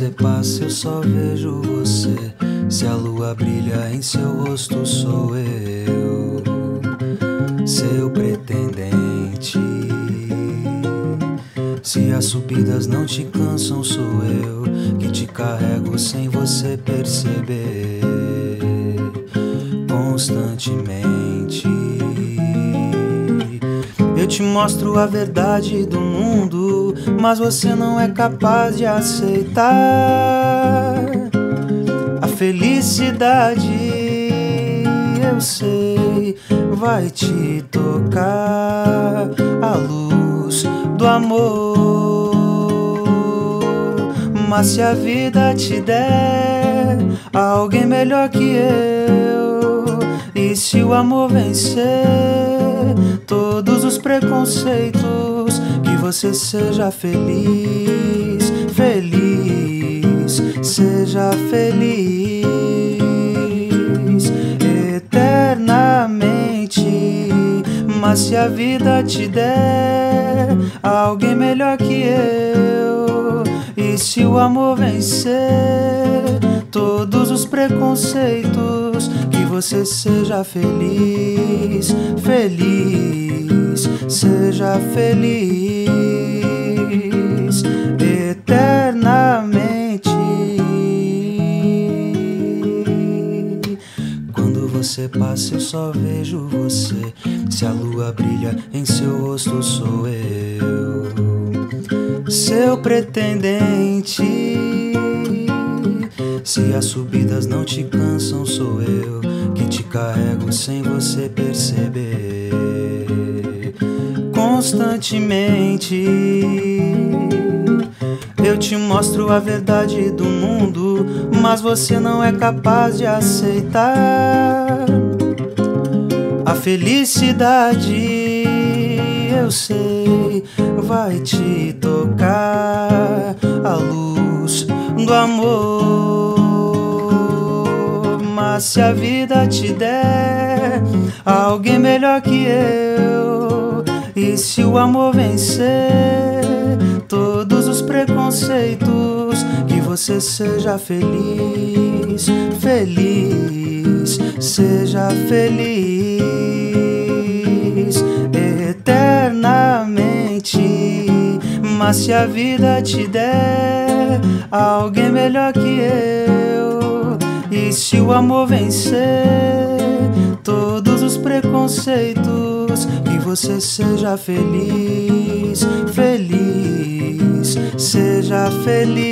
você passa eu só vejo você. Se a lua brilha em seu rosto sou eu, seu pretendente. Se as subidas não te cansam sou eu, que te carrego sem você perceber, constantemente. Eu te mostro a verdade do mundo, mas você não é capaz de aceitar a felicidade. Eu sei, vai te tocar a luz do amor. Mas se a vida te der alguém melhor que eu, e se o amor vencer todos os preconceitos, que você seja feliz, feliz, seja feliz eternamente. Mas se a vida te der alguém melhor que eu, e se o amor vencer todos os preconceitos, que você seja feliz, feliz, seja feliz eternamente. Quando você passa eu só vejo você. Se a lua brilha em seu rosto sou eu, seu pretendente. Se as subidas não te cansam, sou eu que te carrego sem você perceber, constantemente. Eu te mostro a verdade do mundo, mas você não é capaz de aceitar a felicidade. Eu sei, vai te tocar a luz do amor. Se a vida te der alguém melhor que eu, e se o amor vencer todos os preconceitos, que você seja feliz, feliz, seja feliz eternamente. Mas se a vida te der alguém melhor que eu, e se o amor vencer todos os preconceitos, que você seja feliz, feliz, seja feliz.